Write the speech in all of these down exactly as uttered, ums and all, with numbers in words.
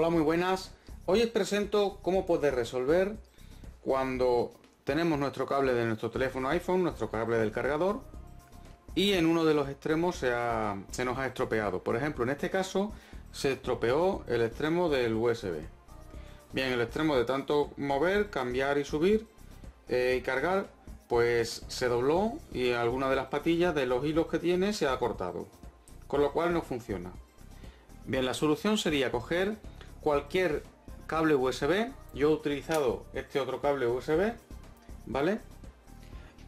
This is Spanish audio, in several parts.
Hola, muy buenas. Hoy os presento cómo poder resolver cuando tenemos nuestro cable de nuestro teléfono iPhone, nuestro cable del cargador, y en uno de los extremos se, ha, se nos ha estropeado. Por ejemplo, en este caso se estropeó el extremo del U S B. Bien, el extremo de tanto mover, cambiar y subir eh, y cargar, pues se dobló y alguna de las patillas de los hilos que tiene se ha cortado, con lo cual no funciona. Bien, la solución sería coger cualquier cable U S B. Yo he utilizado este otro cable U S B, ¿vale?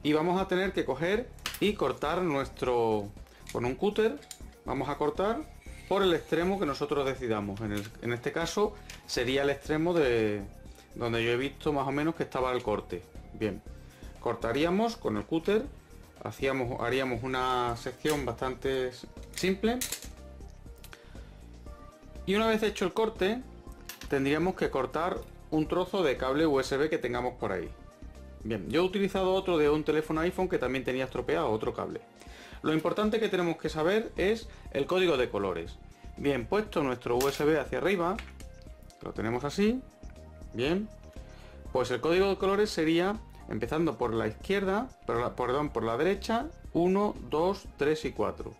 Y vamos a tener que coger y cortar nuestro... con un cúter vamos a cortar por el extremo que nosotros decidamos. En, el, en este caso sería el extremo de donde yo he visto más o menos que estaba el corte. Bien, cortaríamos con el cúter, hacíamos, haríamos una sección bastante simple. Y una vez hecho el corte, tendríamos que cortar un trozo de cable U S B que tengamos por ahí. Bien, yo he utilizado otro de un teléfono iPhone que también tenía estropeado otro cable. Lo importante que tenemos que saber es el código de colores. Bien, puesto nuestro U S B hacia arriba, lo tenemos así, bien, pues el código de colores sería, empezando por la izquierda, perdón, por la derecha, uno, dos, tres y cuatro.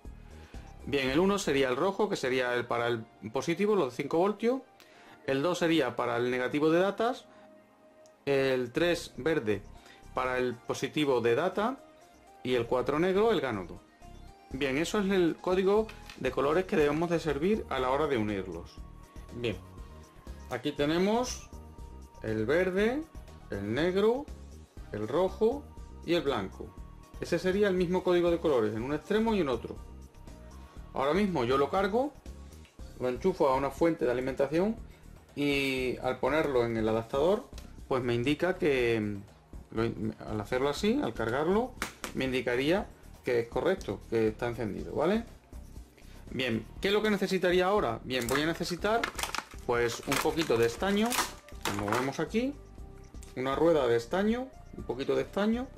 Bien, el uno sería el rojo, que sería el para el positivo, los cinco voltios. El dos sería para el negativo de datas. El tres verde para el positivo de data. Y el cuatro negro, el cánodo. Bien, eso es el código de colores que debemos de servir a la hora de unirlos. Bien, aquí tenemos el verde, el negro, el rojo y el blanco. Ese sería el mismo código de colores en un extremo y en otro. Ahora mismo yo lo cargo, lo enchufo a una fuente de alimentación y al ponerlo en el adaptador, pues me indica que, al hacerlo así, al cargarlo, me indicaría que es correcto, que está encendido, ¿vale? Bien, ¿qué es lo que necesitaría ahora? Bien, voy a necesitar pues un poquito de estaño, como vemos aquí, una rueda de estaño, un poquito de estaño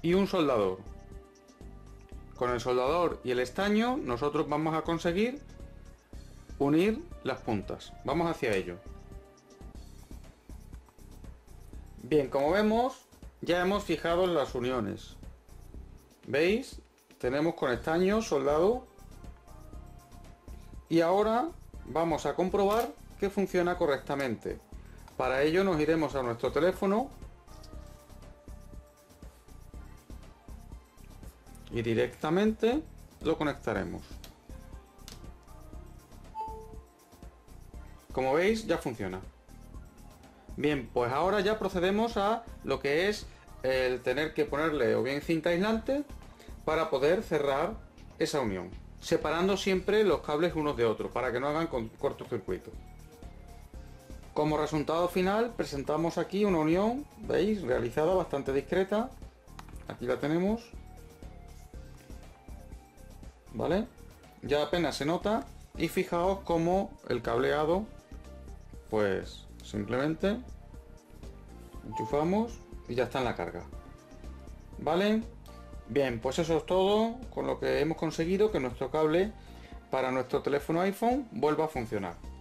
y un soldador. Con el soldador y el estaño nosotros vamos a conseguir unir las puntas. Vamos hacia ello. Bien, como vemos, ya hemos fijado las uniones. ¿Veis? Tenemos con estaño, soldado. Y ahora vamos a comprobar que funciona correctamente. Para ello nos iremos a nuestro teléfono y directamente lo conectaremos. Como veis, ya funciona. Bien, pues ahora ya procedemos a lo que es el tener que ponerle o bien cinta aislante para poder cerrar esa unión, separando siempre los cables unos de otros para que no hagan cortocircuito. Como resultado final presentamos aquí una unión, veis, realizada bastante discreta. Aquí la tenemos. ¿Vale? Ya apenas se nota y fijaos cómo el cableado, pues simplemente enchufamos y ya está en la carga. ¿Vale? Bien, pues eso es todo con lo que hemos conseguido que nuestro cable para nuestro teléfono iPhone vuelva a funcionar.